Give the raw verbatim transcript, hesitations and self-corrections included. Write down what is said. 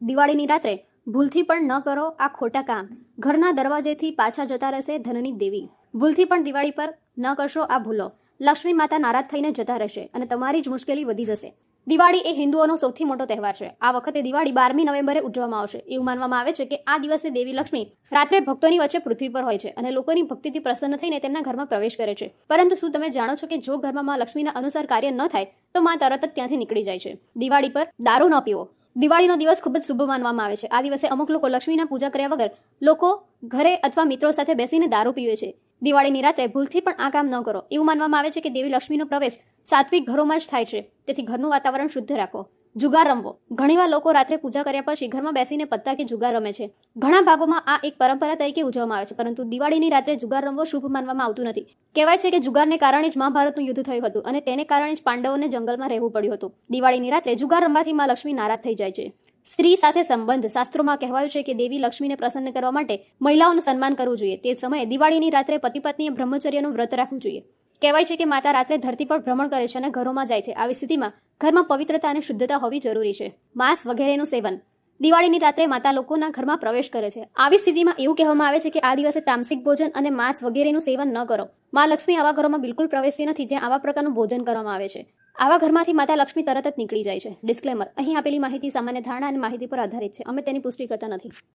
દિવાળીની રાત્રે ભૂલથી પણ ન કરો આ ખોટા કામ। ઘરના દરવાજેથી પાછા જતા રહેશે ધનની દેવી। ભૂલથી પણ દિવાળી પર ન કરશો આ ભૂલો। લક્ષ્મી માતા નારાજ થઈને જતા રહેશે અને તમારી જ મુશ્કેલી વધી જશે। દિવાળી એ હિન્દુઓનો સૌથી મોટો તહેવાર છે। આ વખતે દિવાળી બારમી નવેમ્બરે ઉજવવામાં આવશે। એવું માનવામાં આવે છે કે આ દિવસે દેવી લક્ષ્મી રાત્રે ભક્તોની વચ્ચે પૃથ્વી પર હોય છે અને લોકોની ભક્તિથી પ્રસન્ન થઈને તેમના ઘરમાં પ્રવેશ કરે છે। પરંતુ શું તમે જાણો છો કે જો ઘરમાં માં લક્ષ્મીના અનુસાર કાર્ય ન થાય તો માં તરત જ ત્યાંથી નીકળી જાય છે। દિવાળી પર દારૂ ન પીવો। દિવાળીનો દિવસ ખૂબ જ શુભ માનવામાં આવે છે। આ દિવસે અમુક લોકો લક્ષ્મીના પૂજા કર્યા વગર લોકો ઘરે અથવા મિત્રો સાથે બેસીને દારૂ પીવે છે। દિવાળીની રાત્રે ભૂલથી પણ આ કામ ન કરો। એવું માનવામાં આવે છે કે દેવી લક્ષ્મીનો પ્રવેશ સાત્વિક ઘરોમાં જ થાય છે, તેથી ઘરનું વાતાવરણ શુદ્ધ રાખો। જુગાર રમવો। ઘણીવાર લોકો રાત્રે પૂજા કર્યા પછી ઘરમાં બેસીને પત્તા કે જુગાર રમે છે। ઘણા ભાગોમાં આ એક પરંપરા તરીકે ઉજવવામાં આવે છે, પરંતુ દિવાળીની રાત્રે જુગાર રમવો શુભ માનવામાં આવતું નથી। કહેવાય છે કે જુગારને કારણે જ મહાભારતનું યુદ્ધ થયું હતું અને તેને કારણે જ પાંડવોને જંગલમાં રહેવું પડ્યું હતું। દિવાળીની રાત્રે જુગાર રમવાથી માં લક્ષ્મી નારાજ થઈ જાય છે। સ્ત્રી સાથે સંબંધ। શાસ્ત્રોમાં કહેવાયું છે કે દેવી લક્ષ્મીને પ્રસન્ન કરવા માટે મહિલાઓનું સન્માન કરવું જોઈએ। તે સમયે દિવાળીની રાત્રે પતિ પત્નીએ બ્રહ્મચર્યનું વ્રત રાખવું જોઈએ। કહેવાય છે કે માતા રાત્રે ધરતી પર ભ્રમણ કરે છે અને ઘરોમાં જાય છે। આવી સ્થિતિમાં ઘરમાં પવિત્રતા અને શુદ્ધતા હોવી જરૂરી છે। માંસ વગેરેનું સેવન। દિવાળીની રાત્રે માતા લોકોના ઘરમાં પ્રવેશ કરે છે। આવી સ્થિતિમાં એવું કહેવામાં આવે છે કે આ દિવસે તામસિક ભોજન અને માંસ વગેરેનું સેવન ન કરો। માં લક્ષ્મી આવા ઘરોમાં બિલકુલ પ્રવેશતી નથી જ્યાં આવા પ્રકારનું ભોજન કરવામાં આવે છે। આવા ઘરમાંથી માતા લક્ષ્મી તરત જ નીકળી જાય છે। ડિસ્ક્લેમર: અહીં આપેલી માહિતી સામાન્ય ધારણા અને માહિતી પર આધારિત છે। અમે તેની પુષ્ટિ કરતા નથી।